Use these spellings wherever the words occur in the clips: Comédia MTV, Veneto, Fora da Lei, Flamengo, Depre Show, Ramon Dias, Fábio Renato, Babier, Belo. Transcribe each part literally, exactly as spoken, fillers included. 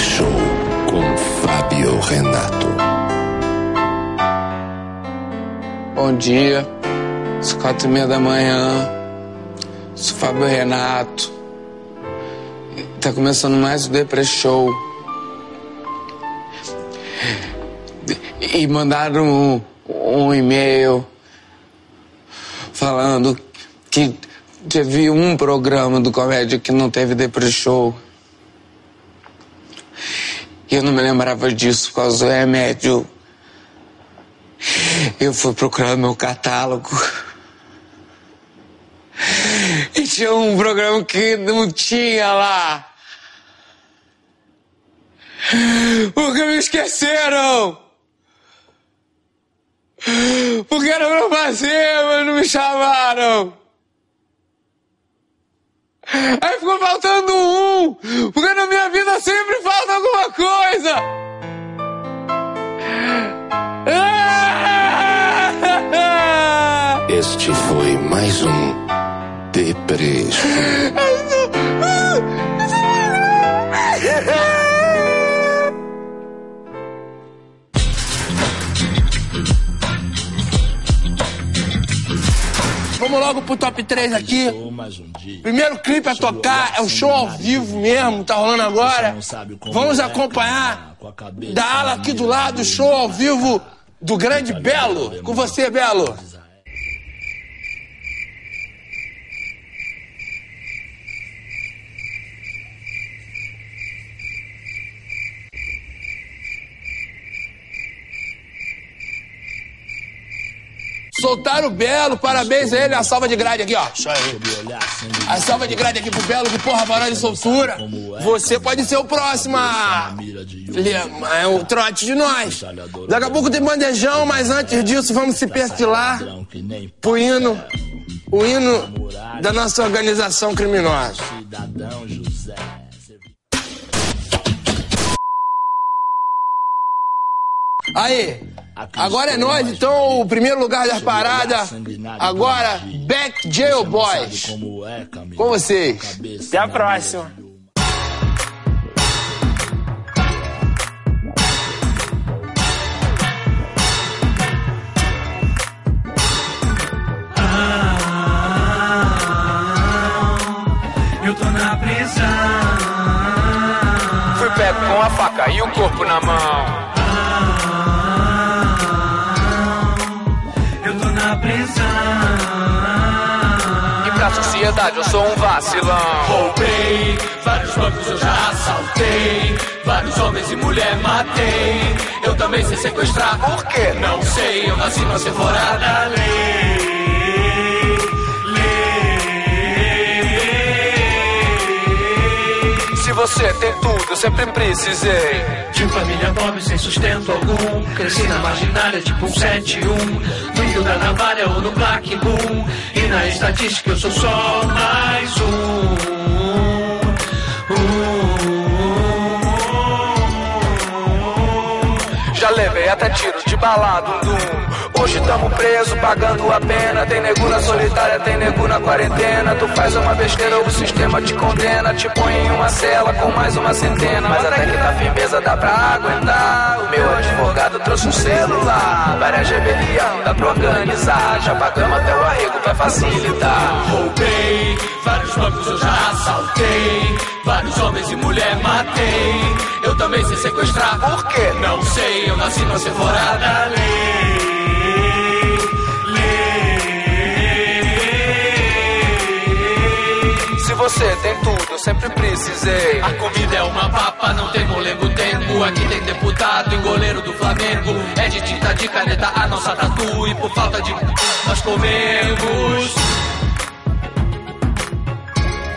Show com Fábio Renato. Bom dia, às quatro e meia da manhã, sou Fábio Renato. Tá começando mais o Depre Show. E mandaram um, um e-mail falando que teve um programa do comédia que não teve Depre Show. E eu não me lembrava disso por causa do remédio. Eu fui procurar meu catálogo. E tinha um programa que não tinha lá. Porque me esqueceram. Porque era pra fazer, mas não me chamaram. Aí ficou faltando um, porque na minha vida sempre falta alguma coisa. Este foi mais um Depresso. Vamos logo pro top três aqui. Primeiro clipe a tocar é o show ao vivo mesmo, tá rolando agora. Vamos acompanhar da ala aqui do lado, o show ao vivo do grande Belo. Com você, Belo. Soltaram o Belo, parabéns a ele, a salva de grade aqui, ó. Isso aí. A salva de grade aqui pro Belo, que porra, varão de soltura. Você pode ser o próximo a... é o trote de nós. Daqui a pouco tem bandejão, mas antes disso vamos se perfilar pro hino, o hino da nossa organização criminosa. Cidadão José. Aí, agora é nós, então, o primeiro lugar da parada, agora, Back Jail Boys, com vocês. Até a próxima. Ah, eu tô na prisão. Fui pego com a faca e o corpo na mão. E pra sociedade eu sou um vacilão. Roubei, vários bancos eu já assaltei, vários homens e mulher matei. Eu também sei sequestrar. Por quê? Não sei, eu nasci pra ser fora da lei. Se você tem tudo, eu sempre precisei. De família pobre, sem sustento algum, cresci na marginária tipo um sete um. No mundo da navalha ou no black boom, e na estatística eu sou só mais um. uh, Já levei até tiros de balado do. Hoje tamo preso, pagando a pena. Tem nego na solitária, tem nego na quarentena. Tu faz uma besteira, o sistema te condena. Te põe em uma cela com mais uma centena. Mas até que na firmeza dá pra aguentar. O meu advogado trouxe um celular. Várias rebelião, dá pra organizar. Já pagamos até o arrego pra facilitar. Roubei, vários bancos eu já assaltei, vários homens e mulher matei. Eu também sei sequestrar. Por quê? Não sei, eu nasci pra ser fora da lei. Se você tem tudo, eu sempre precisei. A comida é uma papa, não tem molengo tempo. Aqui tem deputado e goleiro do Flamengo. É de tinta de caneta a nossa tatu. E por falta de... nós comemos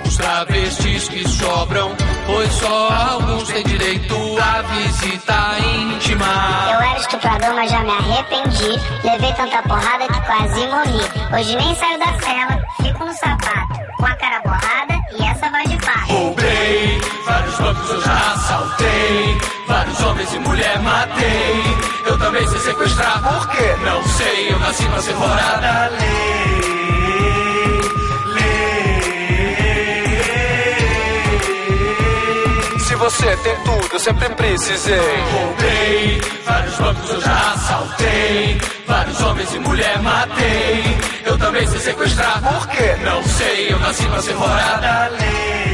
os travestis que sobram, pois só alguns têm direito à visita íntima. Eu era estuprador, mas já me arrependi. Levei tanta porrada que quase morri. Hoje nem saio da cela, fico no sapato, com a cara borrada e essa voz de pá. Roubei, vários bancos eu já assaltei, vários homens e mulher matei. Eu também sei sequestrar. Por quê? Não sei, eu nasci pra ser fora da lei. Lei. Se você tem tudo, eu sempre precisei. Roubei, vários bancos eu já assaltei, vários homens e mulher matei. Eu também sei sequestrar, por quê? Não sei, eu nasci pra ser fora da lei.